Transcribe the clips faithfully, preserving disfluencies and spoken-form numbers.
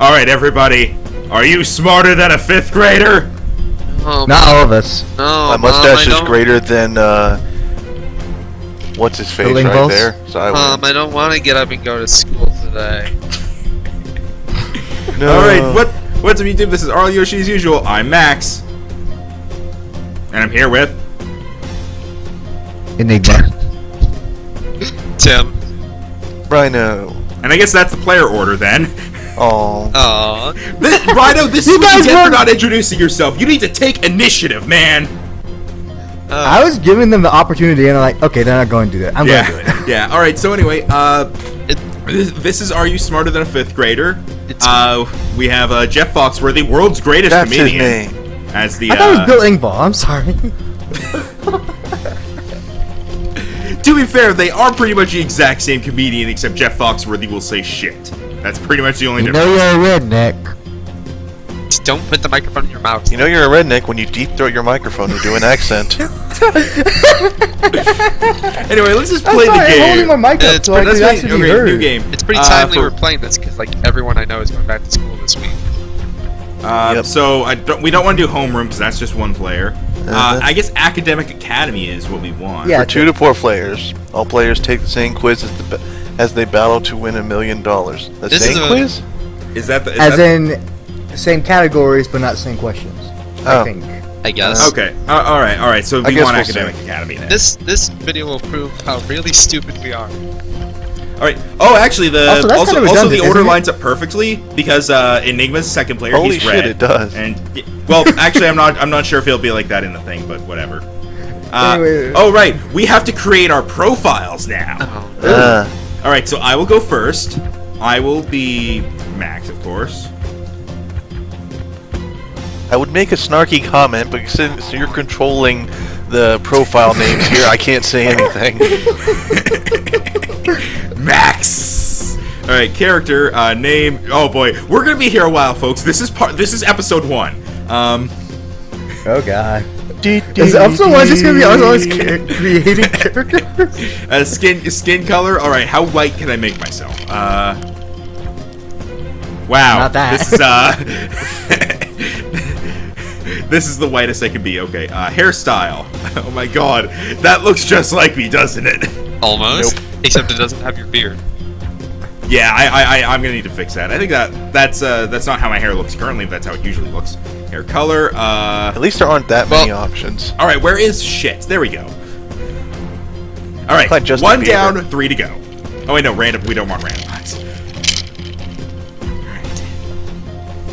Alright, everybody. Are you smarter than a fifth grader? Oh, not all of us. No, my mustache Mom, is greater than, uh... what's his face right balls? there? So I Mom, I don't want to get up and go to school today. No. Alright, what, what's up YouTube? This is RLYoshi as usual. I'm Max. And I'm here with... Enigma. Tim. Rhino. And I guess that's the player order then. Oh. Oh. Rhino, this is what you get for not introducing yourself. You need to take initiative, man. Uh, I was giving them the opportunity, and I'm like, okay, they're not going to do that. I'm yeah. going to do it. Yeah. All right. So anyway, uh, it, this, this is Are You Smarter Than a Fifth Grader? It's uh, we have uh, Jeff Foxworthy, world's greatest that's comedian, his name. as the. I thought uh, it was Bill Engvall. I'm sorry. To be fair, they are pretty much the exact same comedian, except Jeff Foxworthy will say shit. That's pretty much the only difference. You know you're a redneck. Just don't put the microphone in your mouth. You know you're a redneck when you deep throat your microphone and do an accent. Anyway, let's just play the game. I'm holding my mic up so I can actually be heard. New game. It's pretty timely uh, for, we're playing this because like everyone I know is going back to school this week. Uh, yep. So I don't, we don't want to do homeroom because that's just one player. Uh, I guess Academic Academy is what we want. Yeah, for two to four players, all players take the same quiz as, the, as they battle to win a million dollars. The this same is a, quiz? Is that the, is as that in same categories but not same questions? Oh. I think. I guess. Okay. Uh, all right. All right. So we want we'll Academic see. Academy. Then. This this video will prove how really stupid we are. All right. Oh, actually, the also, also, kind of also the order lines up perfectly because uh, Enigma's second player. Holy he's shit, red. It does. And well, actually, I'm not. I'm not sure if he'll be like that in the thing, but whatever. Uh, wait, wait, wait. Oh, right. We have to create our profiles now. Oh. Uh. All right. So I will go first. I will be Max, of course. I would make a snarky comment, but since you're controlling the profile names here, I can't say anything. Max. All right, character uh, name. Oh boy, we're gonna be here a while, folks. This is part. This is episode one. Um. Oh god. De -de -de is episode one just gonna be us always creating characters? Uh, skin, skin color. All right, how white can I make myself? Uh. Wow. Not that. This is uh. This is the whitest I can be. Okay. Uh, hairstyle. Oh my god, that looks just like me, doesn't it? Almost. Nope. Except it doesn't have your beard. Yeah, I, I, I, I'm gonna need to fix that. I think that that's uh, that's not how my hair looks currently. But that's how it usually looks. Hair color. Uh, At least there aren't that well, many options. All right, where is shit? There we go. All right, one down, Bieber. three to go. Oh wait, no, random. We don't want randomized. All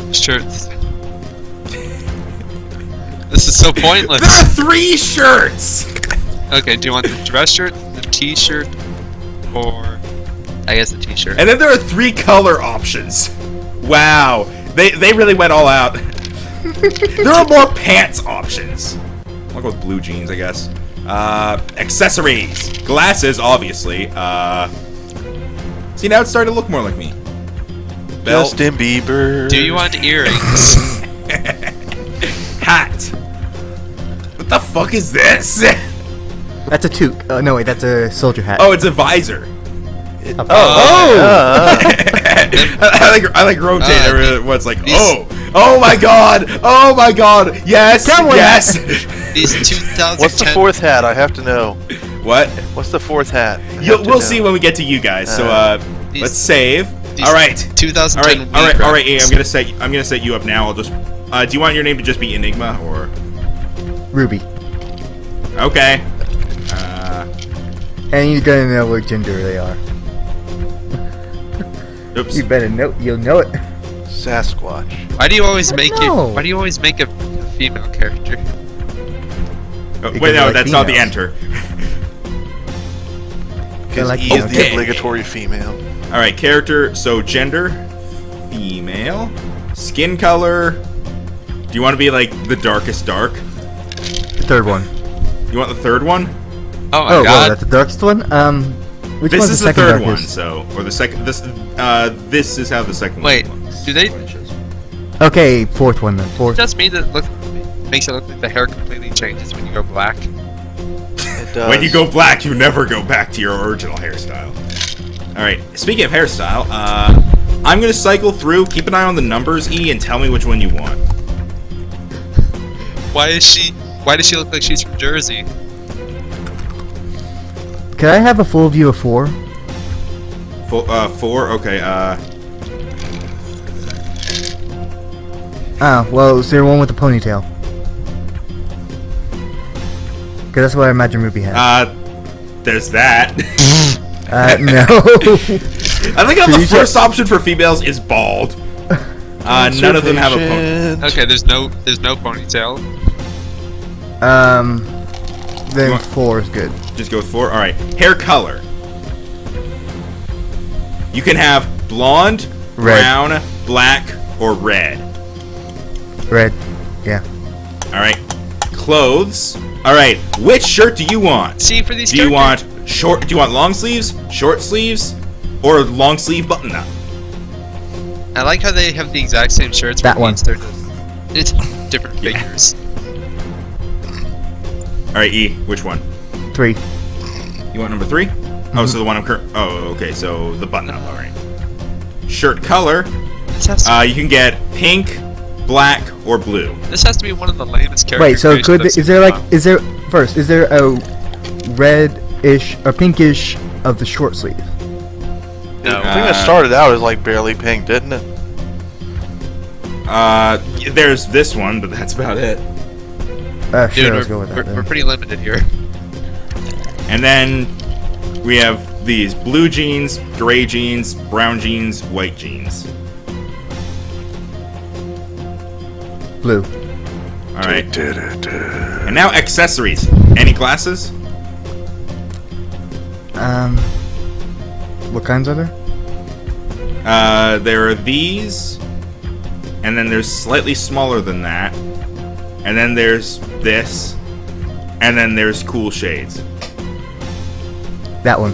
right. Shirts. This is so pointless. There are three shirts. Okay, do you want the dress shirt, the t-shirt? Or, I guess a t-shirt. And then there are three color options. Wow, they they really went all out. There are more pants options. I'll go with blue jeans, I guess. Uh, accessories, glasses, obviously. Uh, see now it's starting to look more like me. Belt. Justin Bieber. Do you want earrings? Hat. What the fuck is this? That's a toque. Uh, no, wait, that's a soldier hat. Oh, it's a visor. It, oh! oh. Uh, I, like, I like rotate uh, everything. What's like, these, oh! Oh my god! Oh my god! Yes! Yes! These two thousand ten What's the fourth hat? I have to know. What? What's the fourth hat? You, we'll know. see when we get to you guys. Uh, so, uh, these, let's save. Alright. two thousand ten Alright, alright, alright. Yeah, I'm gonna set. I'm gonna set you up now. I'll just. Uh, do you want your name to just be Enigma or? Ruby. Okay. And you're gonna know what gender they are. Oops. You better know. You'll know it. Sasquatch. Why do you always make it? Why do you always make a female character? Oh, wait, no, like that's females. not the enter. Because like, he is okay. the obligatory female. All right, character. So gender, female. Skin color. Do you want to be like the darkest dark? The third one. You want the third one? Oh my oh, god! Whoa, that's the darkest one. Um, which this one's is the, the third darkest? one, so or the second. This uh, this is how the second. Wait, one looks. do they? Okay, fourth one then. Fourth. Just me that look makes it look like the hair completely changes when you go black. It does. When you go black, you never go back to your original hairstyle. All right. Speaking of hairstyle, uh, I'm gonna cycle through. Keep an eye on the numbers, E, and tell me which one you want. Why is she? Why does she look like she's from Jersey? Can I have a full view of four? Full, uh, four. Okay. Uh. Oh, well, is there one with the ponytail? Because that's what I imagine Ruby had. Uh, there's that. uh, no. I think I'm the first option for females is bald. Uh, none of them have a ponytail. Okay, there's no, there's no ponytail. Um, then four is good. Just go with four? Alright. Hair color. You can have blonde, red. brown, black, or red. Red, yeah. Alright. Clothes. Alright, which shirt do you want? See, for these do you want short do you want long sleeves, short sleeves, or long sleeve button up? I like how they have the exact same shirts that one. They're just it's different yeah. figures. Alright, E, which one? Three. You want number three? Mm-hmm. Oh, so the one I'm cur oh, okay, so the button up, alright. Shirt color. Uh you can get pink, black, or blue. This has to be one of the lamest characters. Wait, so could is there like on. is there first is there a red-ish or pinkish of the short sleeve? No. Uh, I think that started out as like barely pink, didn't it? Uh, there's this one, but that's about it. Uh, sure, Dude, let's go with that. We're, we're pretty limited here. And then we have these blue jeans, gray jeans, brown jeans, white jeans. Blue. All right. Da, da, da, da. And now accessories. Any glasses? Um. What kinds are there? Uh, there are these, and then there's slightly smaller than that, and then there's this, and then there's cool shades. That one.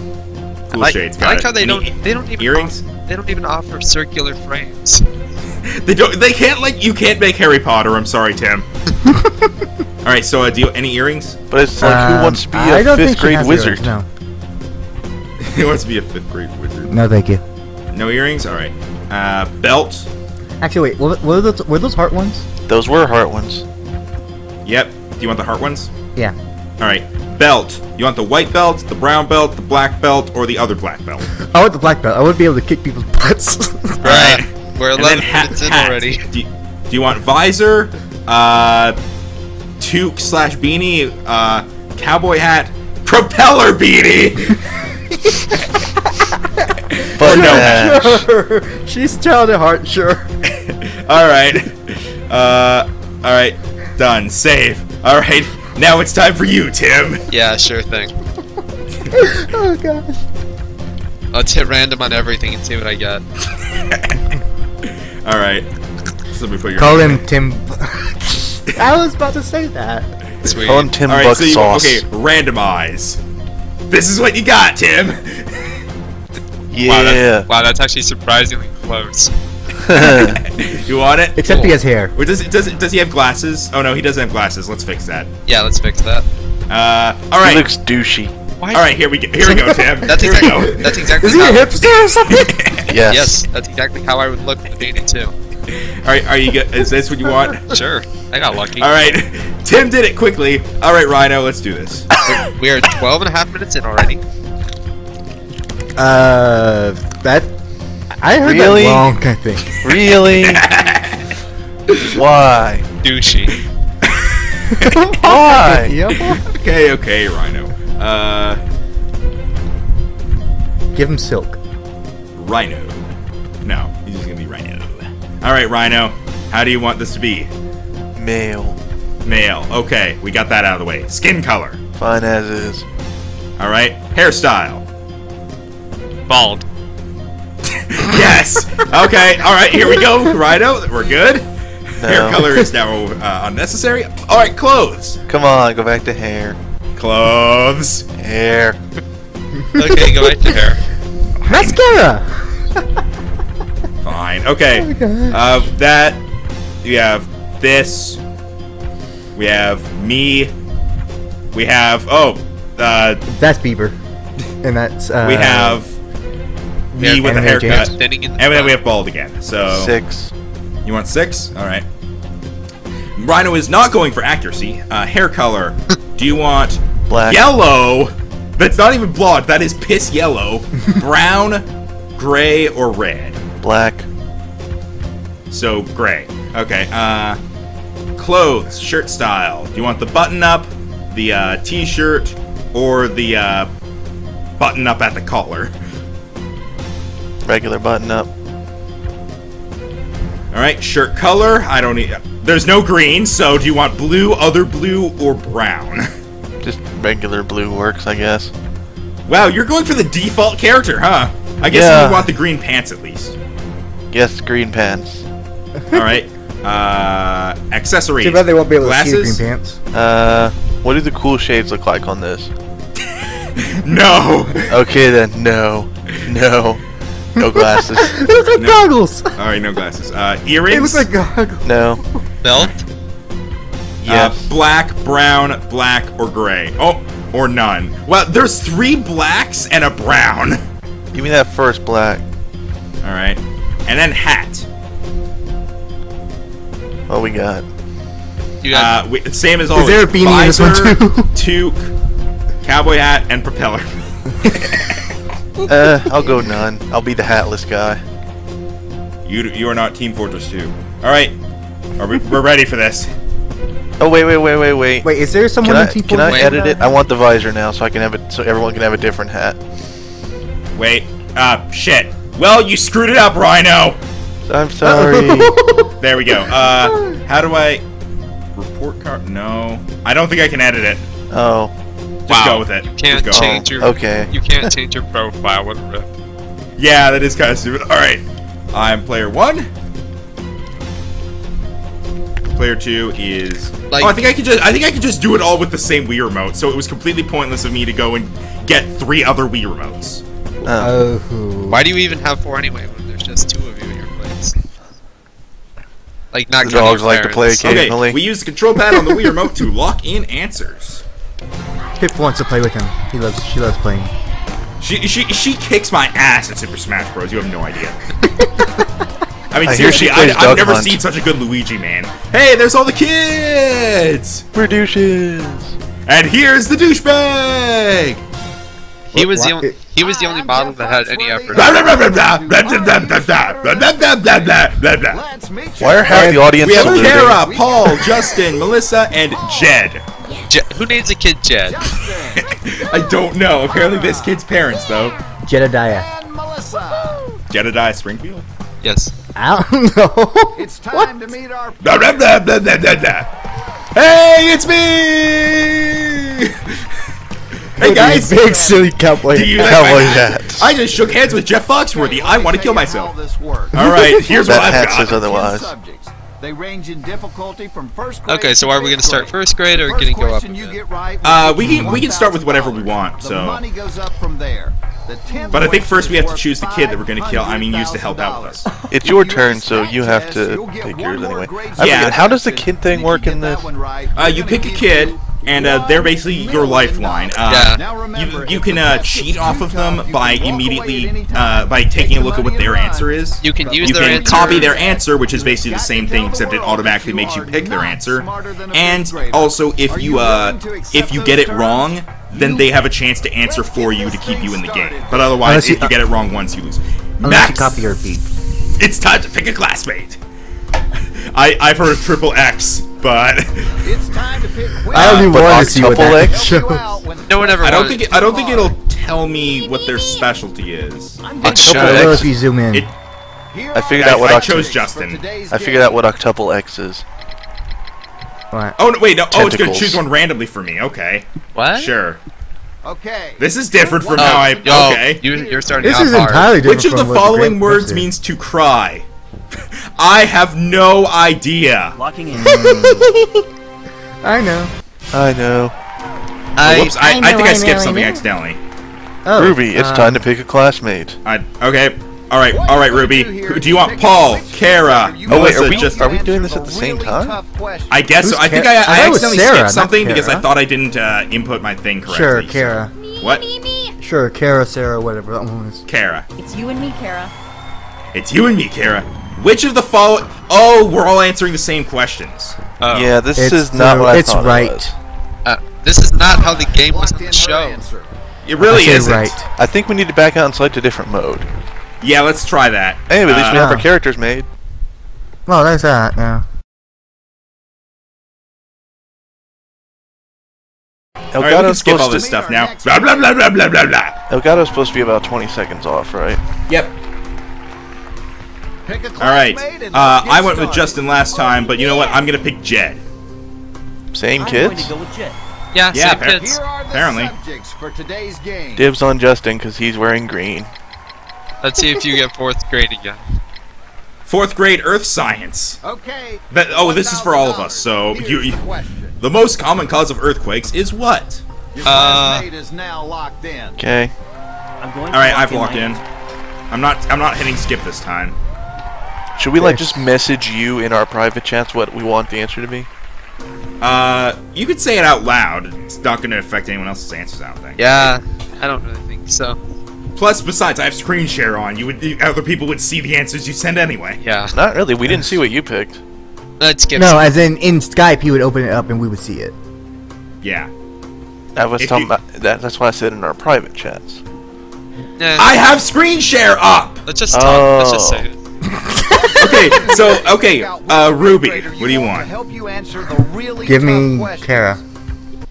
Cool like, shades. Got I like how it. they Any don't. They don't even. Earrings? Offer, they don't even offer circular frames. They don't. They can't. Like you can't make Harry Potter. I'm sorry, Tim. All right. So, uh, do you any earrings? But it's like um, who wants to be I a fifth grade wizard? Earrings, no. Who wants to be a fifth grade wizard? No, thank you. No earrings. All right. Uh, belt. Actually, wait. What were those? Were those heart ones? Those were heart ones. Yep. Do you want the heart ones? Yeah. All right. Belt. You want the white belt, the brown belt, the black belt, or the other black belt? I want the black belt. I would be able to kick people's butts. Right. We're eleven minutes in already. Do you, do you want visor, uh, toque slash beanie, uh, cowboy hat, propeller beanie? But no, sure. She's child at heart, sure. All right, uh, all right, done. Save. All right, now it's time for you, Tim. Yeah, sure thing. Oh gosh. Let's hit random on everything and see what I get. All right. So we put your Call him Tim. I was about to say that. Sweet. Call him Tim All right, Buck so you, Sauce. Okay, randomize. This is what you got, Tim. Yeah. Wow, that's, wow, that's actually surprisingly close. You want it? Except cool. he has hair. Or does, does does he have glasses? Oh no, he doesn't have glasses. Let's fix that. Yeah, let's fix that. Uh, all right. He looks douchey. Why? All right, here we go. Here we go, Tim. That's exactly. Here we go. That's exactly. Is he a hipster or something? Yes. Yes, that's exactly how I would look for the dating too. All right, are you good? Is this what you want? Sure. I got lucky. All right, Tim did it quickly. All right, Rhino, let's do this. We are twelve and a half minutes in already. Uh, that I heard really? that wrong. I think. Really? Why? Douchey. Why? Yep. Okay, okay, Rhino. Uh, give him silk. Rhino. No, he's just gonna be Rhino. Alright, Rhino, how do you want this to be? Male. Male. Okay, we got that out of the way. Skin color. Fine as is. Alright, hairstyle. Bald. Yes! Okay, alright, here we go, Rhino. We're good. No. Hair color is now uh, unnecessary. Alright, clothes. Come on, go back to hair. Clothes. Hair. Okay, go back to hair. Mascara. Fine. Okay. Oh uh, that we have this. We have me. We have oh. Uh, that's Bieber. And that's. Uh, we have me with a haircut, and then we have bald again. So six. You want six? All right. Rhino is not going for accuracy. Uh, hair color. Do you want black, yellow? That's not even blonde. That is piss yellow. Brown, gray, or red? Black. So gray. Okay. Uh, clothes, shirt style. Do you want the button up, the uh, t-shirt, or the uh, button up at the collar? Regular button up. All right. Shirt color. I don't need. There's no green. So do you want blue, other blue, or brown? Just regular blue works, I guess. Wow, you're going for the default character, huh? I guess yeah. You want the green pants at least. Yes, green pants. Alright. Uh, accessories. Too bad they won't be able Glasses. to see the green pants. Uh, what do the cool shades look like on this? No! Okay then, no. No. No glasses. They look like no. goggles! Alright, no glasses. Uh, earrings? They look like goggles. No. Belt? Yes. Uh, black, brown, black, or gray. Oh, or none. Well, there's three blacks and a brown. Give me that first black. All right. And then hat. What we got? You got uh, we, same as always. Is there a beanie in this one too? Toque, cowboy hat, and propeller. uh, I'll go none. I'll be the hatless guy. You you are not Team Fortress two. All right. Are we, we're ready for this. Oh wait wait wait wait wait. Wait, is there someone can in T four? Can I edit it? I want the visor now, so I can have it, so everyone can have a different hat. Wait. Uh, shit. Well, you screwed it up, Rhino. I'm sorry. There we go. Uh, how do I report card? No, I don't think I can edit it. Oh. Just wow. go with it. You can't Just go. change oh. your. Okay. You can't change your profile. What a rip. Yeah, that is kind of stupid. All right. I'm player one. Player two is. Like, oh, I think I could just. I think I could just do it all with the same Wii remote. So it was completely pointless of me to go and get three other Wii remotes. Oh. Why do you even have four anyway? When there's just two of you in your place. Like not. The dogs like to play occasionally. Okay, we use the control pad on the Wii remote to lock in answers. Pip wants to play with him. He loves. She loves playing. She she she kicks my ass at Super Smash Bros. You have no idea. I mean, I seriously, I, I've never hunt. seen such a good Luigi, man. Hey, there's all the kids! We're douches. And here's the douchebag! He was the, he was the only model that had any effort. Why are half the audience We have saluting? Kara, Paul, Justin, Melissa, and Jed. Je Who names a kid Jed? I don't know. Apparently this kid's parents, though. Jedediah. Jedediah Springfield? Yes. I don't know. It's time what? to meet our. Da, da, da, da, da, da, da. Hey, it's me! Hey guys, big silly cowboy. Do you like cowboy hat? I just shook hands with Jeff Foxworthy. I want to kill myself. All right, here's what I've got. Otherwise. They range in difficulty from first grade okay, so are we going to start first grade or going to go up? Get right uh, we can we can start with whatever we want. So, the money goes up from there. The but I think first we have to choose the kid that we're going to kill. I mean, use to help out with us. It's your turn, so you have to pick yours anyway. I yeah. Mean, how does the kid thing work in this? Uh, you pick a kid, and uh, they're basically your lifeline. Uh, yeah. You, you can uh, cheat off of them by immediately uh, by taking a look at what their answer is. You can use you their can answer. copy their answer, which is basically the same thing, except it automatically makes you pick their answer. And also, if you uh, if you get it wrong, then they have a chance to answer for you to keep you in the game. But otherwise, you, if you get it wrong once, you lose. Max, you copy or beat. It's time to pick a classmate. I I've heard of triple X, but it's time to pick uh, I only want to see what that shows. No one ever. I don't think it, I don't think it'll tell me what their specialty is. Octuple X. If you zoom in, it, I figured out what I chose. Justin. I figured out what octuple X is. What? Oh no! Wait, no! Tentacles. Oh, it's gonna choose one randomly for me. Okay. What? Sure. Okay. This is different from oh, how I. Yo, okay. You, you're starting. This is hard. entirely different. Which of the following words person. means to cry? I have no idea. Locking in. I know. I know. I, oh, whoops, I, I, know, I think I, I skipped know, something I accidentally. Oh, Ruby, it's um, time to pick a classmate. I okay. All right, all right, Ruby. Who do you want? Paul, Kara, oh, wait, are we just are we doing this at the same time? I guess so. I think I, I, I accidentally Sarah, skipped something because I thought I didn't uh, input my thing correctly. Sure, Kara. what? Me, me. Sure, Kara, Sarah, whatever that one is. Kara. It's you and me, Kara. It's you and me, Kara. Which of the follow? Oh, we're all answering the same questions. Oh. Yeah, this it's is not. The, what I it's right. It was. Uh, this is not how the game was in the show. Answer. It really isn't. Right. I think we need to back out and select a different mode. Yeah, let's try that. Anyway, at least uh, we have yeah. our characters made. Well, there's that now. Elgato's right, we can skip all this stuff now. Blah, blah, blah, blah, blah, blah, blah. Elgato's supposed to be about twenty seconds off, right? Yep. Alright, uh, I went with Justin last time, but you know what? I'm gonna pick Jed. Same kids? Yeah, yeah, same kids. Apparently. For today's game. Dibs on Justin, because he's wearing green. Let's see if you get fourth grade again. Fourth grade Earth Science. Okay. That, oh, this is for all of us. So you, you, the most common cause of earthquakes is what? Uh. Okay. All right, I've locked in. I'm not. I'm not hitting skip this time. Should we like just message you in our private chats what we want the answer to be? Uh, you could say it out loud. It's not going to affect anyone else's answers. I don't think. Yeah, I don't really think so. Plus, besides, I have screen share on. You would, you, other people would see the answers you send anyway. Yeah. Not really. We didn't see what you picked. Let's get. No, some. As in in Skype, you would open it up and we would see it. Yeah. That was if talking you, about. That, that's why I said in our private chats. Uh, I have screen share up. Let's just. Talk, oh. Let's just say it. Okay. So okay. Uh, Ruby, what do you want? Give me Kara.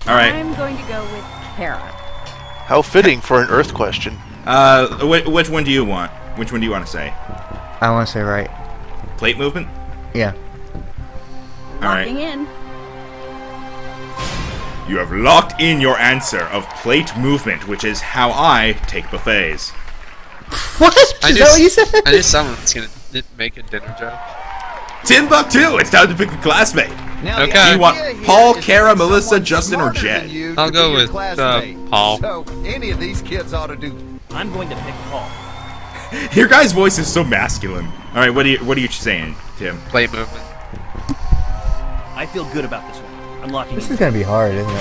All right. I'm going to go with Kara. How fitting for an Earth question. Uh, wh which one do you want? Which one do you want to say? I want to say right. Plate movement? Yeah. Alright. Locking in. You have locked in your answer of plate movement, which is how I take buffets. What? Is I that just, what you said? I knew someone's gonna make a dinner joke. Tim Buck too! It's time to pick a classmate! Now okay. Do you want Paul, Kara, Melissa, Justin, or Jed? I'll go with, uh, Paul. So, any of these kids ought to do... I'm going to pick Paul. Your guy's voice is so masculine. All right, what are you what are you saying, Tim? Play movement. I feel good about this one. I'm locking. This in. Is gonna be hard, isn't it?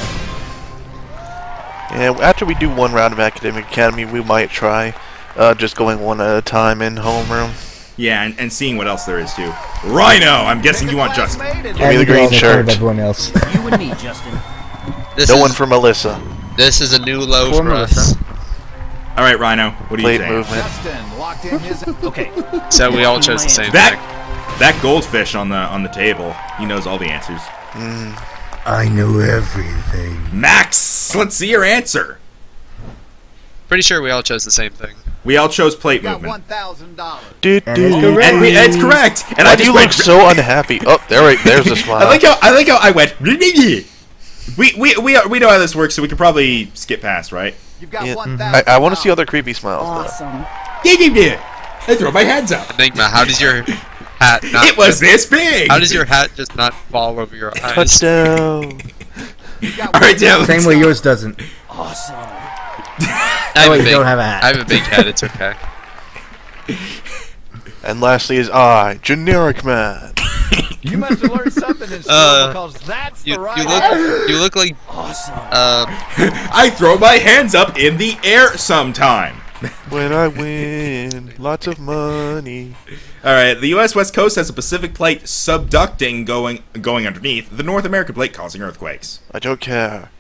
Yeah. After we do one round of Academic Academy, we might try uh, just going one at a time in homeroom. Yeah, and, and seeing what else there is too. Rhino, I'm guessing you want Justin. Give me the green shirt. Everyone else. You and me, Justin. This no is, one for Melissa. This is a new low for, for us. All right, Rhino. What do you think? Justin locked in his okay. So we all chose the same that, thing. That goldfish on the on the table. He knows all the answers. Mm. I know everything. Max, let's see your answer. Pretty sure we all chose the same thing. We all chose plate you movement. Got one thousand dollars. Dude, dude, and, and it's correct. And Why I do you look so unhappy? Oh, there, right, there's a smile. I like how I like how I went. we we we are, we know how this works, so we could probably skip past, right? You've got yeah. one I, I want to see other creepy smiles. Awesome. Though. I throw my hands up. Enigma, how does your hat not... It was this big! How does your hat just not fall over your eyes? Touchdown! Alright, down. Same way yours doesn't. Awesome. I oh, you don't have a hat. I have a big head, it's okay. And lastly is I, Generic Man. You must have learned something in school uh, because that's you, the right. You look, you look like awesome. Uh, I throw my hands up in the air sometime. When I win, lots of money. All right, the U S West Coast has a Pacific plate subducting going going underneath the North American plate, causing earthquakes. I don't care.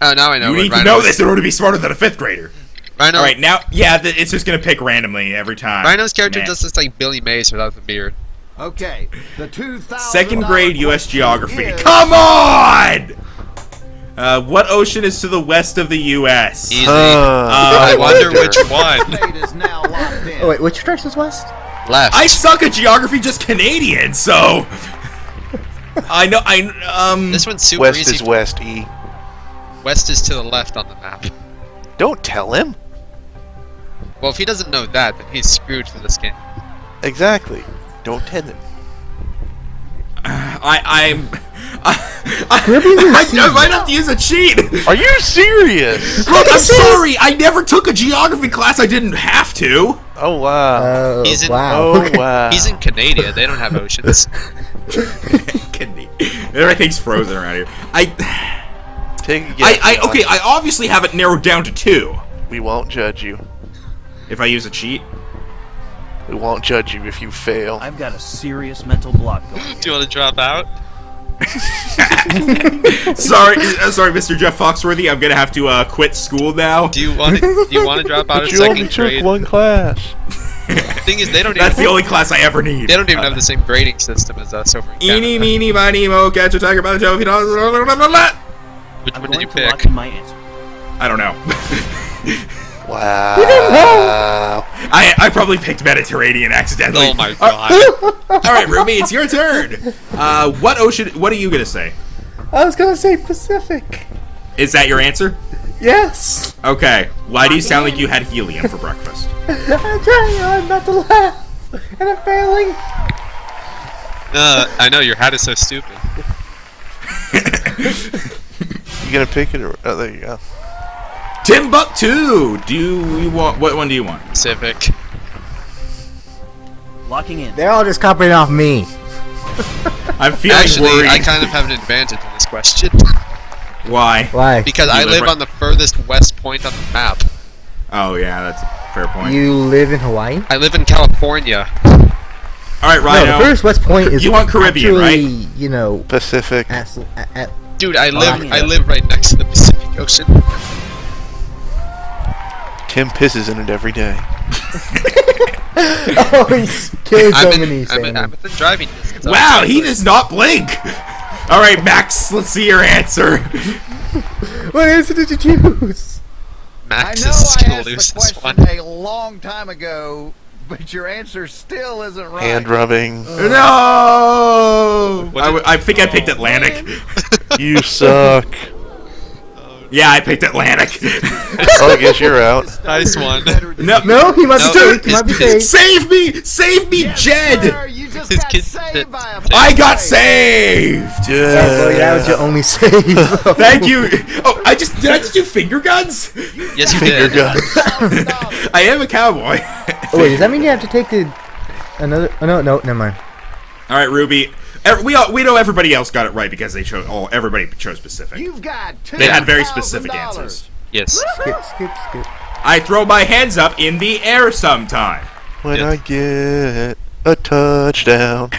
Oh, now I know. You need to know this in order to be smarter than a fifth grader. Rhino. All right, now, yeah, it's just gonna pick randomly every time. Rhino's character Man. Does this like Billy Mays without the beard. Okay, the two thousand dollars second grade U S geography. Come on! Uh, what ocean is to the west of the U S? Easy. Uh, uh, I wonder which one. Oh wait, which direction is west? Left. I suck at geography, just Canadian, so I know. I um. This one's super west easy. West is west. E. West is to the left on the map. Don't tell him. Well, if he doesn't know that, then he's screwed for this game. Exactly. Don't tell him. Uh, I I'm. I, I, I, I might have to use a cheat. Are you serious? Look, I'm sorry. I never took a geography class. I didn't have to. Oh wow. Uh, he's in, wow. Oh wow. He's in Canada. They don't have oceans. Everything's frozen around here. I. Take a guess. I, I okay, I obviously have it narrowed down to two. We won't judge you. If I use a cheat? We won't judge you if you fail. I've got a serious mental block going on. Do you want to drop out? sorry, uh, sorry, Mister Jeff Foxworthy. I'm gonna have to uh, quit school now. Do you want to? Do you want to drop out of second grade? You only took one class. The thing is, they don't. That's even, the only class I ever need. They don't even uh, have the same grading system as us over in Canada. Eeny, meeny, miny, mo, catch a tiger by the tail. Which I'm one did you pick? My answer. I don't know. Wow. You didn't know. I I probably picked Mediterranean accidentally. Oh my god. All right, Ruby, it's your turn. Uh, what ocean? What are you gonna say? I was gonna say Pacific. Is that your answer? Yes. Okay. Why do you sound like you had helium for breakfast? I'm trying I'm not to laugh, and I'm failing. Uh, I know your hat is so stupid. You gonna pick it? Or, oh, there you go. Timbuktu! Do you want? What one do you want? Pacific. Locking in. They're all just copying off me. I'm feeling Actually, worried. I kind of have an advantage in this question. Why? Why? Because you I live, live on the furthest west point on the map. Oh yeah, that's a fair point. You live in Hawaii? I live in California. All right, Rhino. No, the furthest west point is. You want Caribbean, actually, right? You know, Pacific. At, at, Dude, I live. Hawaii. I live right next to the Pacific Ocean. Tim pisses in it every day. Oh, he's killing so in, many I'm, in, I'm at the driving distance. Wow, he does not blink! Alright, Max, let's see your answer. What answer did you choose? Max I know is I asked the question one. a long time ago, but your answer still isn't right. Hand rubbing. Ugh. No! I, I think I picked Atlantic. You suck. Yeah, I picked Atlantic. Oh, I guess you're out. Nice one. No, no, he must no, be saved. Save me! Save me, yes, Jed! Sir, you just got saved by a I got saved! Yeah. Yeah, that was your only save. Thank you. Oh, I just did I just do finger guns? Yes, you finger did. Guns. I am a cowboy. Oh, wait, does that mean you have to take the another? Oh no, no, never mind. All right, Ruby. We all, we know everybody else got it right because they chose. Oh, everybody chose Pacific. You've got two they had very specific dollars. Answers. Yes. Skip, skip, skip. I throw my hands up in the air sometime. When yeah. I get a touchdown.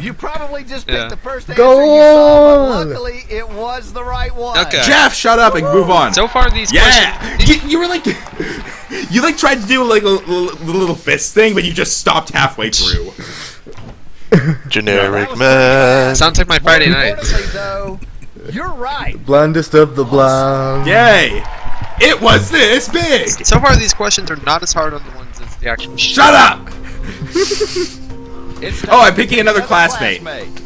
You probably just picked yeah. the first answer Goal. you saw, but luckily it was the right one. Okay. Jeff, shut up and move on. So far, these yeah, questions you, you were like, you like tried to do like a little, little fist thing, but you just stopped halfway through. Generic no, man. Sounds like my Friday night. Though, you're right. The blindest of the blind. Yay! It was this big. So far, these questions are not as hard on the ones as the actual. Shut up! Oh, I'm picking another, another classmate. classmate.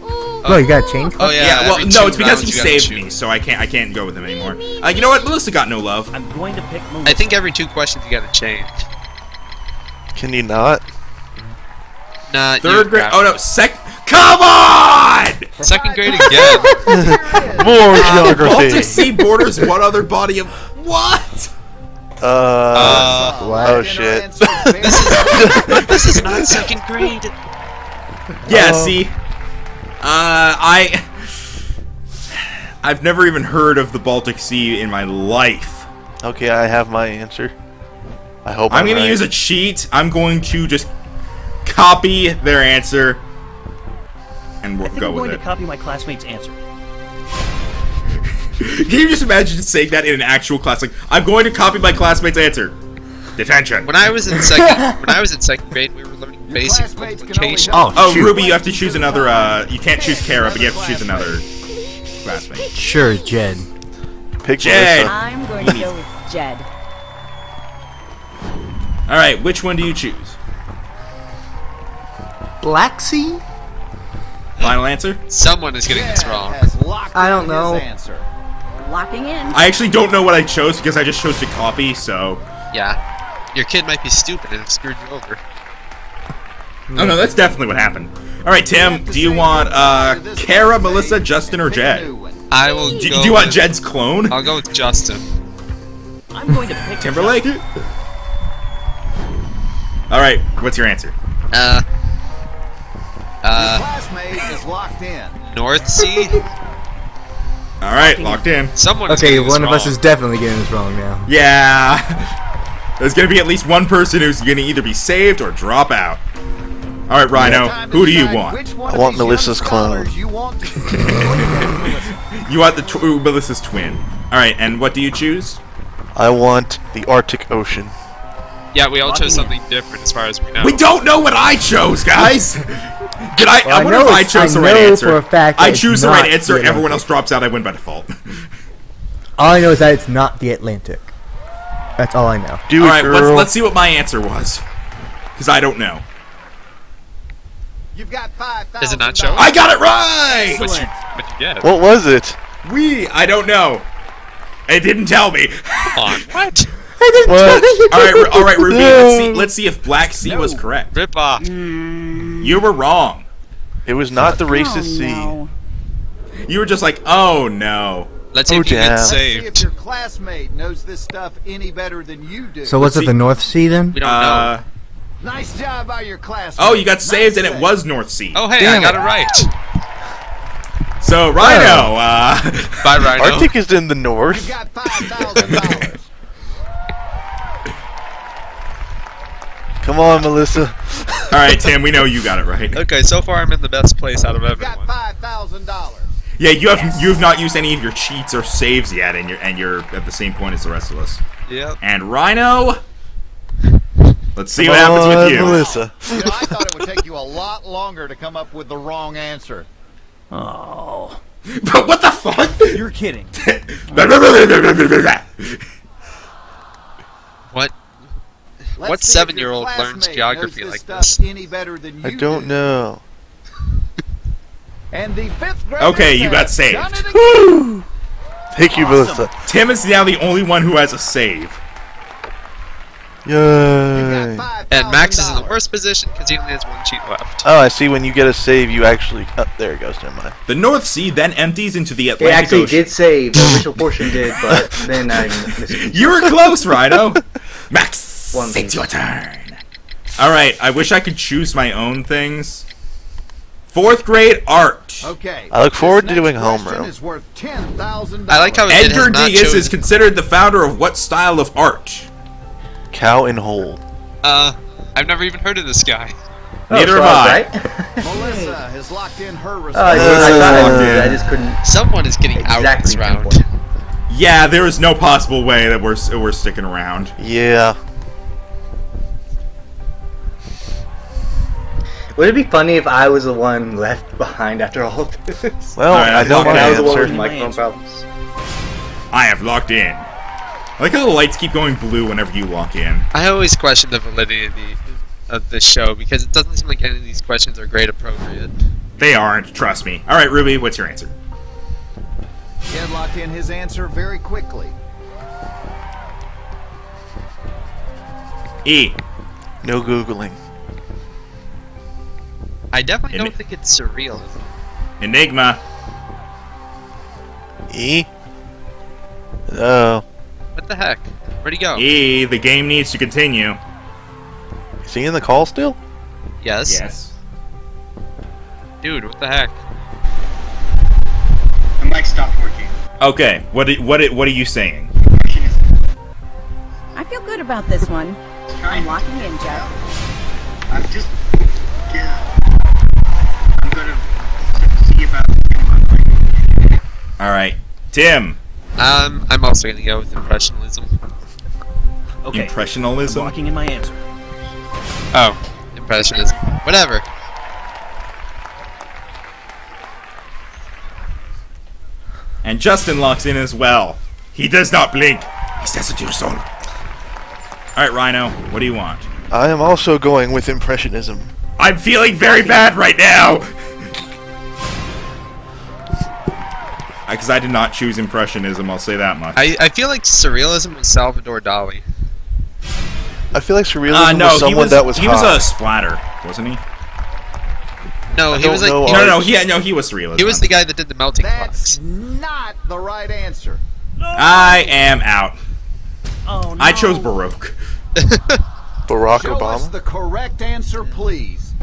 Oh, oh, you gotta change. Oh yeah. yeah well, no, it's because he saved me, so I can't. I can't go with him anymore. Uh, you know what? Melissa got no love. I'm going to pick Melissa. I think every two questions you gotta change. Can you not? Nah, Third grade. Oh no, sec. Come on! Second grade again. More geography. Baltic Sea borders what other body of what? Uh. uh oh shit. this, is, this is not second grade. Yeah. Uh, see. Uh, I. I've never even heard of the Baltic Sea in my life. Okay, I have my answer. I hope. I'm, I'm gonna right. use a cheat. I'm going to just. Copy their answer, and we'll I think go I'm with going it. To copy my classmate's answer. Can you just imagine saying that in an actual class? Like, I'm going to copy my classmate's answer. Detention. When I was in second, when I was in second grade, we were learning Your basic multiplication. Oh, oh, Ruby, you have to choose another. Uh, you can't choose Kara, but you have to choose another classmate. Sure, Jed. Pick Jed. I'm going to go with Jed. All right, which one do you choose? Black Sea? Final answer? Someone is getting this wrong. I don't know. Locking in. I actually don't know what I chose because I just chose to copy, so... Yeah. Your kid might be stupid and it screwed you over. Oh no, that's definitely what happened. Alright, Tim, do you want uh, Kara, Melissa, Justin, or Jed? I will go Do, do you want with, Jed's clone? I'll go with Justin. I'm going to pick Timberlake? Alright, what's your answer? Uh... Uh, your classmate is locked in. North Sea? All right, locked in. Someone. Okay, one of us is definitely getting this wrong now. Yeah. There's gonna be at least one person who's gonna either be saved or drop out. All right, Rhino. Who do you want? I want Melissa's clone. You want the tw ooh, Melissa's twin. All right, and what do you choose? I want the Arctic Ocean. Yeah, we all chose something different, as far as we know. We don't know what I chose, guys. Did I? Well, I wonder I if I chose I the right answer. For a fact I choose the right answer. The everyone else drops out. I win by default. All I know is that it's not the Atlantic. That's all I know. Do all right, girl. Let's, let's see what my answer was, because I don't know. You've got five. Does it not show? I got it right. But you, but you get it. What was it? We. I don't know. It didn't tell me. Come on. What? I didn't what? Tell you. All right, all right, Ruby. Let's see. Let's see if Black Sea no. was correct. Rip off. Mm. You were wrong. It was not Fuck. the racist oh, sea. No. You were just like, oh no. Let's see oh, if you get saved. Let's see if your classmate knows this stuff any better than you do. So was it the North Sea then? We don't uh, know. Nice job by your classmate. Oh, you got nice saved, save. and it was North Sea. Oh hey, Damn I got it, it right. So Rhino, uh, bye Rhino. Arctic is in the north. You got five thousand dollars. Come on, Melissa. All right, Tim, we know you got it right. Okay, so far I'm in the best place out of everyone. You got five thousand dollars. Yeah, you have yes. you've not used any of your cheats or saves yet, and you're and you're at the same point as the rest of us. Yep. And Rhino, let's see come what happens on, with you. Melissa. You know, I thought it would take you a lot longer to come up with the wrong answer. Oh. But what the fuck? You're kidding. What? Let's what seven-year-old learns geography this like this? Any better than you I don't do. know. And the fifth grader okay, you got saved. Woo! Thank awesome. you, Melissa. Tim is now the only one who has a save. Yay. Five, and Max is in the worst position because he only has one cheat left. Oh, I see. When you get a save, you actually... Oh, there it goes. Never mind. The North Sea then empties into the Atlantic Ocean. It actually Ocean. did save. The initial portion did, but then I... You were close, Rhino. Max, one it's your turn. All right. I wish I could choose my own things. Fourth grade art. Okay. I look forward to doing homeroom. I like how Edgar Degas is considered the founder of what style of art? Cow and hole. Uh, I've never even heard of this guy. Oh, Neither so have I. Right? Melissa has locked in her response. Oh, I, uh, I just couldn't. Someone is getting exactly out this round. Yeah, there is no possible way that we're we're sticking around. Yeah. Would it be funny if I was the one left behind after all of this? Well, right, I don't want to answer microphone problems. I have locked in. I like how the lights keep going blue whenever you walk in. I always question the validity of, the, of this show because it doesn't seem like any of these questions are grade appropriate. They aren't, trust me. All right, Ruby, what's your answer? Jed locked in his answer very quickly. E. No Googling. I definitely en don't think it's surreal. Enigma. E. Hello. What the heck? Where'd he go? E, the game needs to continue. Is he in the call still? Yes. Yes. Dude, what the heck? The mic stopped working. Okay, what what what are you saying? I feel good about this one. I'm locking in, Jeff. I'm just yeah. I'm gonna see about. All right, Tim. Um, I'm also going to go with impressionism. Okay. Impressionism? I'm walking in my answer. Oh, impressionism. Whatever. And Justin locks in as well. He does not blink. He says it to your soul. Alright, Rhino, what do you want? I am also going with impressionism. I'm feeling very bad right now! Because I did not choose impressionism, I'll say that much. I, I feel like surrealism was Salvador Dali. I feel like surrealism uh, no, was someone was, that was he hot. He was a splatter, wasn't he? No, I he was like no, no, no, he no, he was surrealism. He was the guy that did the melting That's clocks. Not the right answer. No. I am out. Oh, no. I chose Baroque. Barack Show Obama. Us the correct answer, please.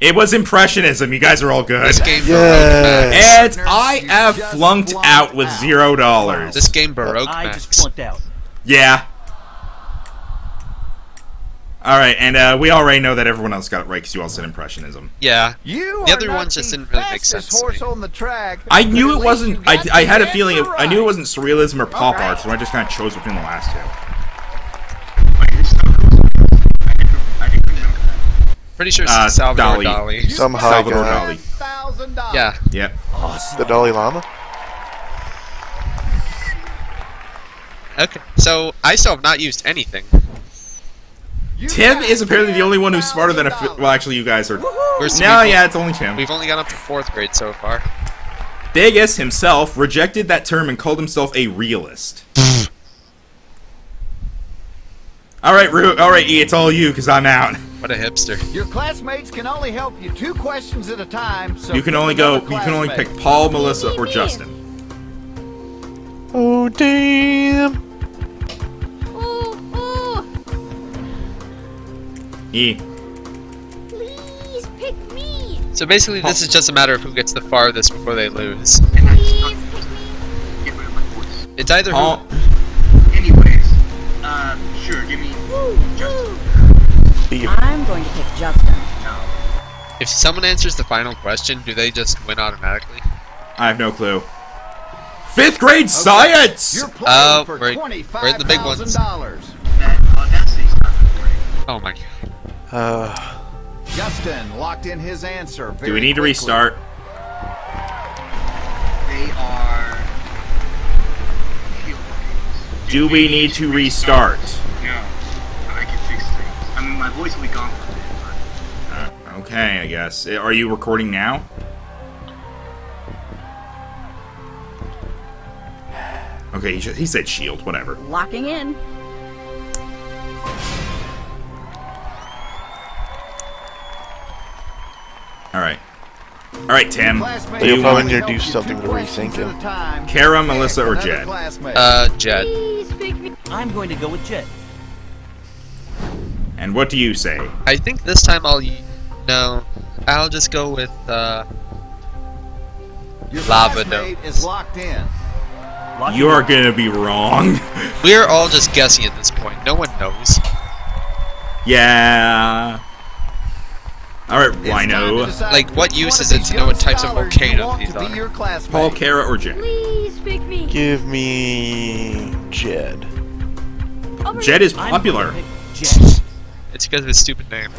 It was impressionism. You guys are all good. This game yes. Baroque Max. And I F flunked out with out. zero dollars. This game Baroque Max. I just flunked out. Yeah. All right, and uh, we already know that everyone else got it right because you all said impressionism. Yeah. You the other ones just didn't really make sense. Horse on the track, I knew it wasn't. I I had a feeling. It, right. I knew it wasn't surrealism or pop right. art, so I just kind of chose between the last two. Pretty sure it's uh, Salvador Dali. Dali. Some Salvador guy. Dali. Yeah. Yep. Awesome. The Dalai Lama. Okay, so I still have not used anything. Tim is apparently the only one who's smarter than a fifth. Well, actually, you guys are. No, yeah, it's only Tim. We've only gone up to fourth grade so far. Degas himself rejected that term and called himself a realist. All right, Ru. All right, E. It's all you, cause I'm out. What a hipster. Your classmates can only help you two questions at a time, so you can only go classmate. You can only pick Paul, Melissa, or Justin. Oh damn. Ooh, ooh. E. Please pick me. So basically Paul. This is just a matter of who gets the farthest before they lose. Please pick me. It's either Paul. Who anyways. Uh sure, give me ooh, Justin. Ooh. I'm going to pick Justin. If someone answers the final question, do they just win automatically? I have no clue. Fifth grade okay. science! Oh, uh, we're, we're in the big ones. Oh my god. Uh, Justin locked in his answer. Do we need quickly. to restart? They are. Do we need to restart? No. My voice will be gone for a bit, but... uh, okay, I guess. Are you recording now? Okay, he, he said shield, whatever. Locking in. Alright. Alright, Tim. Do you want to do something to resync him? Kara, Melissa, or Jed? Uh, Jed. I'm going to go with Jed. And what do you say? I think this time I'll, no, I'll just go with uh, lava note. Is locked in. Locked you in. Are gonna be wrong. We're all just guessing at this point. No one knows. Yeah. All right, Rhino. Like, what use is it to know what types of volcano these are? Paul, Kara, or Jed? Please pick me. Give me Jed. Oh, Jed is popular. It's because of his stupid name.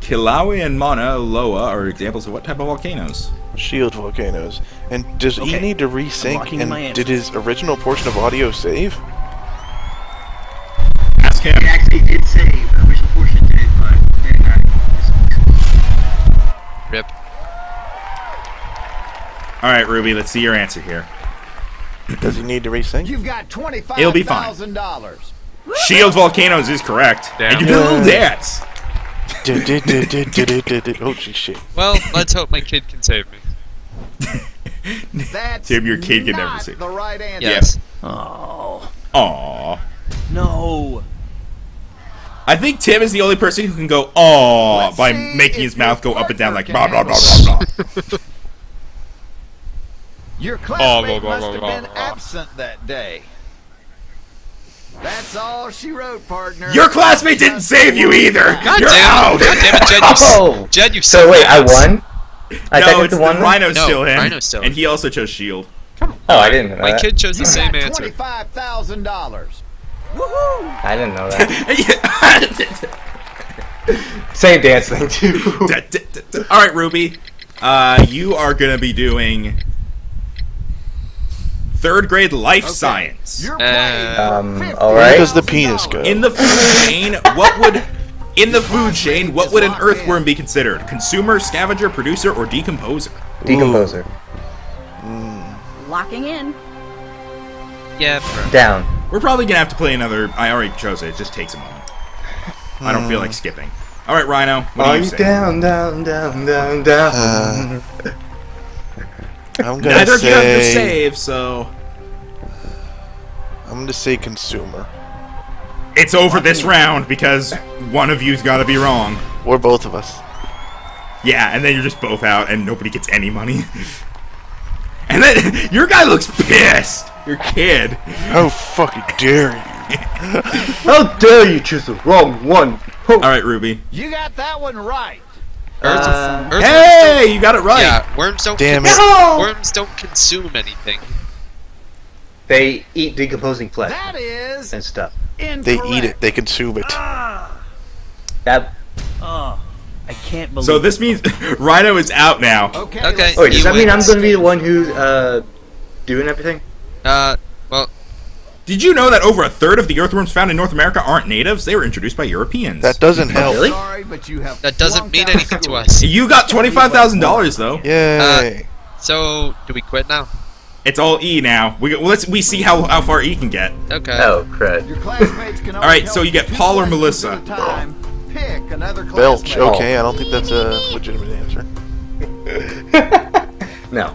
Kilauea and Mauna Loa are examples of what type of volcanoes? Shield volcanoes. And does okay. he need to resync? And did his original portion of audio save? Ask him. It actually did save. The original portion did, but then I... Rip. All right, Ruby. Let's see your answer here. Does he need to resync? You've got twenty-five thousand dollars. It'll be fine. Shield volcanoes is correct. Damn. And you did a little dance. Oh shit. Well, let's hope my kid can save me. That's Tim, your kid can never save. The right answer. Yes. Oh. Aww. No. I think Tim is the only person who can go "aw" by making his mouth go up and down like blah blah blah blah blah. Your classmate must have been absent that day. That's all she wrote, partner. Your classmate didn't save you either. God You're damn, out. God damn it, Jed! You oh. Jed, you so wait, I won. I no, it's the one. Rhino's no, still in. Rhino's still in, and he also chose shield. Come on. Oh, I didn't know My that. kid chose the you same got answer. Twenty-five thousand dollars. Woohoo! I didn't know that. Same dance thing too. All right, Ruby. Uh, you are gonna be doing third grade life okay. science. Um, all right. Where does the penis go? In the food chain, what would in the food chain what would an earthworm be considered? Consumer, scavenger, producer, or decomposer? Decomposer. Mm. Locking in. Yeah. Bro. Down. We're probably gonna have to play another. I already chose it. It just takes a moment. Mm. I don't feel like skipping. All right, Rhino. What are do you saying? Down, down, down, down, down. Uh, I'm gonna Neither say... of you have to save, so. I'm going to say consumer. It's over this round because one of you's got to be wrong. Or both of us. Yeah, and then you're just both out and nobody gets any money. And then your guy looks pissed. Your kid. How fucking dare you. How dare you choose the wrong one. All right, Ruby. You got that one right. Earth, uh, Earth hey, don't, you got it right. Yeah, worms don't. Damn it. No! Worms don't consume anything. They eat decomposing flesh. That is and stuff. Incorrect. They eat it. They consume it. Ah. That. Oh, I can't believe. So this means Rhino is out now. Okay. Okay. Wait, does that wins. mean I'm going to be the one who's uh, doing everything? Uh, well. Did you know that over a third of the earthworms found in North America aren't natives? They were introduced by Europeans. That doesn't help. Really? That doesn't mean anything to us. You got twenty-five thousand dollars though. Yay. Uh, so, do we quit now? It's all E now. We, well, let's, we see how, how far E can get. Okay. Oh, crud. Your classmates can all right, so you get Paul or Melissa. Time, pick another Belch. Okay, I don't think that's a legitimate answer. No.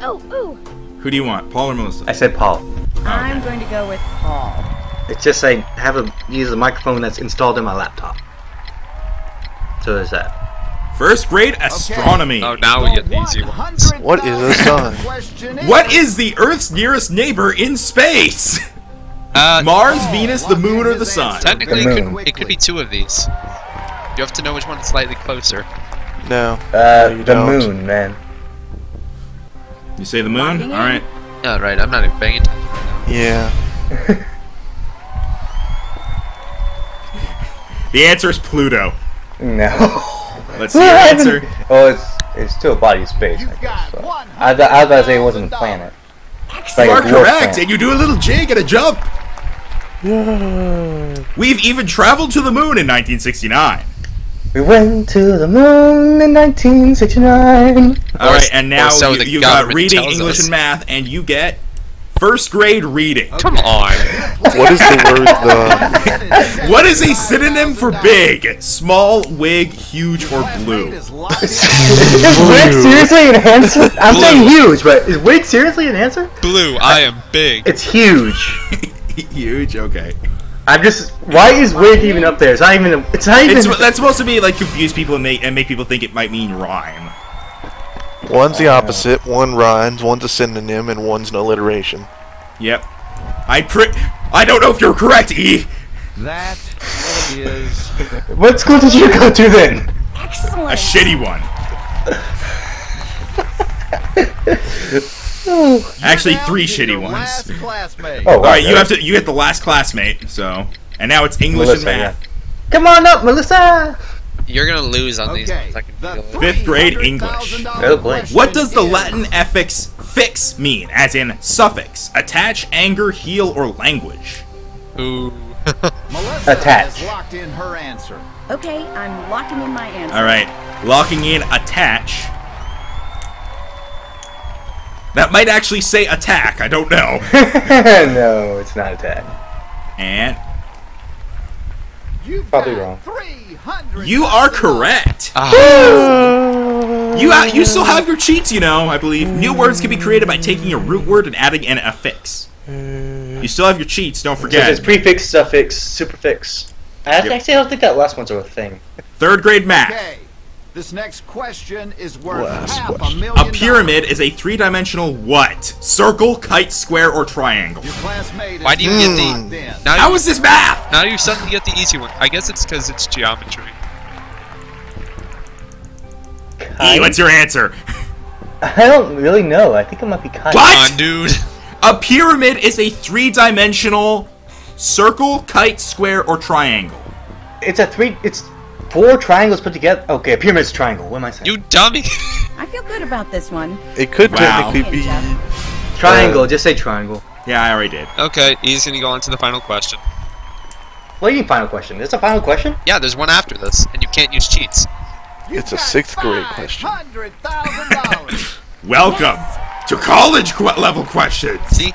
Oh, ooh. Who do you want, Paul or Melissa? I said Paul. Okay. I'm going to go with Paul. It's just I have a use a microphone that's installed in my laptop. So there's that. First grade astronomy. Okay. Oh, now we get the easy ones. What is the sun? What is the Earth's nearest neighbor in space? Uh, Mars, oh, Venus, the moon, or the sun? Technically, the moon. It, could, it could be two of these. You have to know which one is slightly closer. No. Uh, no, the don't. moon, man. You say the moon? All right. All right. I'm not even paying attention. Yeah. The answer is Pluto. No. Let's see your answer. Oh, it's it's still a body of space. I, guess, so. I, th I thought it wasn't a planet. Like you are correct, planet. And you do a little jig and a jump. Yeah. We've even traveled to the moon in nineteen sixty-nine. We went to the moon in nineteen sixty-nine. All right, and now so you, you got reading, English, us. and math, and you get first grade reading. Okay. Come on. What is the word the? What is a synonym for big? Small, wig, huge, or blue? Is wig seriously an answer? I'm blue. saying huge, but is wig seriously an answer? Blue. I am big. It's huge. Huge. Okay. I'm just. Why is wig even up there? It's not even. A, it's not even. It's, that's supposed to be like confuse people and make and make people think it might mean rhyme. One's the opposite. One rhymes. One's a synonym, and one's an alliteration. Yep. I pre. I don't know if you're correct, E. That is. What school did you go to then? Excellent. A shitty one. Actually, three shitty ones. Oh, all right, you have to. You get the last classmate. So, and now it's English Melissa, and math. Yeah. Come on up, Melissa. You're gonna lose on okay. these. I can the Fifth grade English. What does the Latin affix "fix" mean, as in suffix, attach, anger, heal, or language? Ooh. Attach. Locked in her answer. Okay, I'm locking in my answer. All right, locking in attach. That might actually say attack, I don't know. No, it's not attack. And? You've probably wrong. You are correct. Oh. You, you still have your cheats, you know, I believe. New words can be created by taking a root word and adding an affix. You still have your cheats, don't forget. So there's prefix, suffix, superfix. I yep. actually don't think that last one's a thing. Third grade math. Okay. This next question is worth half a million dollars. A pyramid is a three-dimensional what? Circle, kite, square, or triangle? Why do you mm. get the... How is this math? Now you suddenly get the easy one. I guess it's because it's geometry. E, what's your answer? I don't really know. I think it might be kite. What? Come on, dude. A pyramid is a three-dimensional circle, kite, square, or triangle. It's a three... It's... Four triangles put together. Okay, a pyramid's triangle. What am I saying? You dummy! I feel good about this one. It could wow. technically be triangle. Uh, just say triangle. Yeah, I already did. Okay, he's gonna go on to the final question. What do you mean final question? Is this a final question? Yeah, there's one after this, and you can't use cheats. You it's a sixth grade question. Welcome yes. to college qu level questions. See.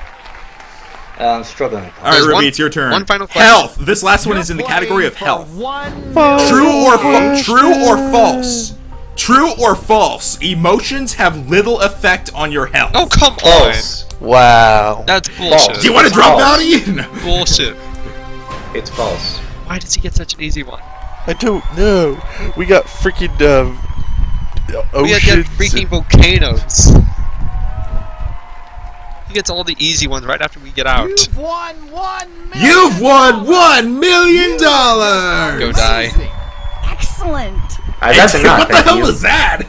Uh, I'm struggling. All right, Ruby, one, it's your turn. One final question. Health. This last one is in the category of health. True or true or false? True or false? Emotions have little effect on your health. Oh come false. on! Wow. That's bullshit. False. Do you want to drop out, Ian? Bullshit. It's false. Why does he get such an easy one? I don't know. We got freaking um, oceans. We got freaking volcanoes. He gets all the easy ones right after we get out. You've won one million. You've won one million dollars. Go die. Excellent. Uh, that's Excellent. Enough, what the hell you. was that?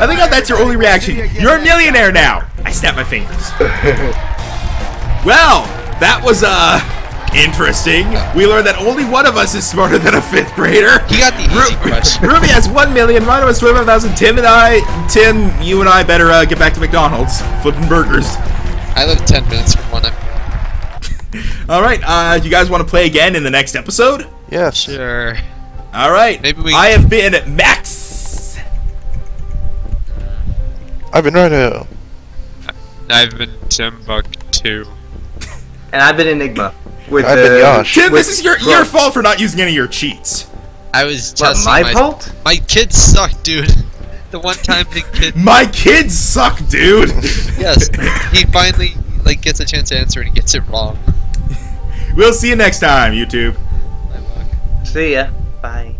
I think that's your only reaction. You're a millionaire now. I snapped my fingers. Well, that was uh interesting. We learned that only one of us is smarter than a fifth grader. He got the easy question. Ruby has one million. Rhino has twenty-five thousand. Tim and I, Tim, you and I better uh, get back to McDonald's flipping burgers. I live ten minutes from one. All right, uh, you guys want to play again in the next episode? Yeah, sure. All right. Maybe we. I have been Max. I've been Rhino. I've been Tim Buck too. And I've been Enigma. With I've been Yosh. Tim, this is your bro. your fault for not using any of your cheats. I was just my, my fault. My kids suck, dude. The one time the kid. My kids suck, dude. Yes, he finally like gets a chance to answer and he gets it wrong. We'll see you next time, YouTube. See ya. Bye.